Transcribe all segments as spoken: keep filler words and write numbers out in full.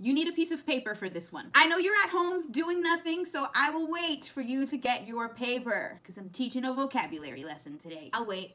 You need a piece of paper for this one. I know you're at home doing nothing, so I will wait for you to get your paper because I'm teaching a vocabulary lesson today. I'll wait.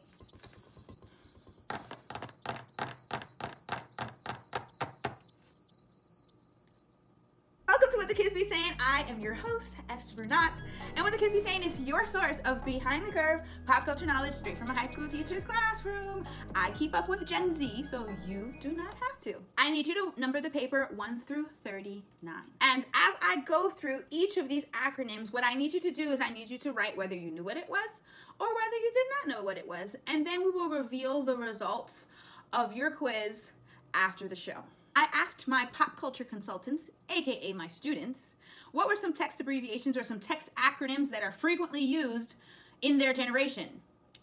Welcome to What the Kids Be Saying. I am your host, Esther Brunat, and What the Kids Be Saying is your source of behind the curve pop culture knowledge straight from a high school teacher's classroom. I keep up with Gen Z, so you do not have to. I need you to number the paper one through thirty-nine. And as I go through each of these acronyms, what I need you to do is I need you to write whether you knew what it was or whether you did not know what it was. And then we will reveal the results of your quiz after the show. I asked my pop culture consultants, A K A my students, what were some text abbreviations or some text acronyms that are frequently used in their generation?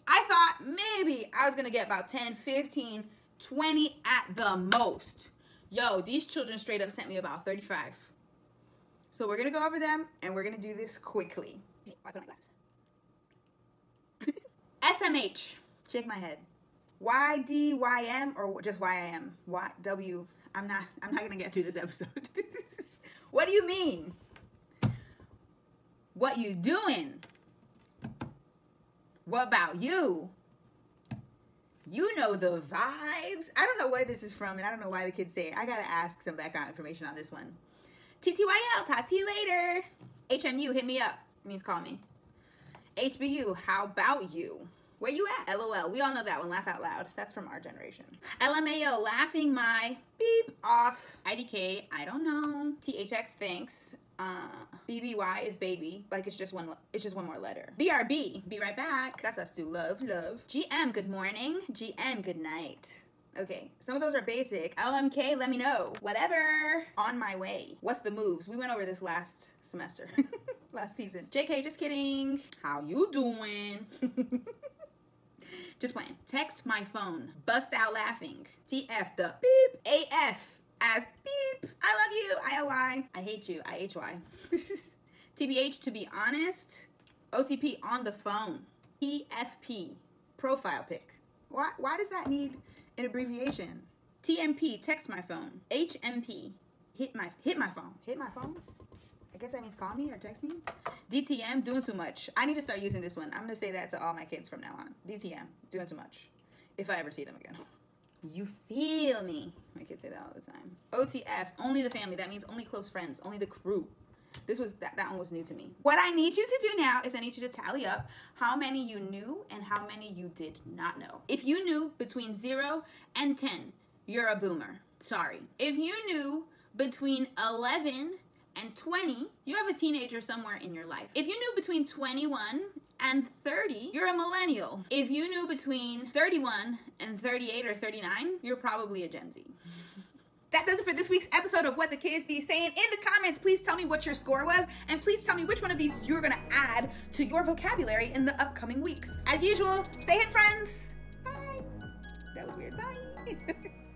I thought maybe I was gonna get about ten, fifteen, twenty at the most. Yo, these children straight up sent me about thirty-five. So we're gonna go over them and we're gonna do this quickly. S M H, shake my head. Y D Y M or just Y I M? Y W. I'm not, I'm not gonna get through this episode. What do you mean? What you doing? What about you? You know the vibes. I don't know where this is from and I don't know why the kids say it. I gotta ask some background information on this one. T T Y L, talk to you later. H M U, hit me up, it means call me. H B U, how about you? Where you at? L O L, we all know that one, laugh out loud. That's from our generation. L M A O, laughing my beep off. I D K, I don't know. T H X, thanks. Uh, B B Y is baby, like it's just one it's just one more letter. B R B, be right back. That's us too, love, love. G M, good morning. G N, good night. Okay, some of those are basic. L M K, let me know. Whatever. On my way. What's the moves? We went over this last semester, last season. J K, just kidding. How you doing? Just playing. Text my phone. Bust out laughing. T F the beep. A F as beep. I love you. I O Y. I hate you. I H Y. T B H to be honest. O T P on the phone. P F P profile pic. Why, why does that need an abbreviation? T M P text my phone. H M P hit my hit my phone. Hit my phone? I guess that means call me or text me. D T M, doing too much. I need to start using this one. I'm gonna say that to all my kids from now on. D T M, doing too much. If I ever see them again. You feel me? My kids say that all the time. O T F, only the family. That means only close friends, only the crew. This was, that, that one was new to me. What I need you to do now is I need you to tally up how many you knew and how many you did not know. If you knew between zero and ten, you're a boomer. Sorry. If you knew between eleven and twenty, you have a teenager somewhere in your life. If you knew between twenty-one and thirty, you're a millennial. If you knew between thirty-one and thirty-eight or thirty-nine, you're probably a Gen Z. That does it for this week's episode of What the Kids Be Saying. In the comments, please tell me what your score was, and please tell me which one of these you're gonna add to your vocabulary in the upcoming weeks. As usual, stay hip, friends. Bye. That was weird. Bye.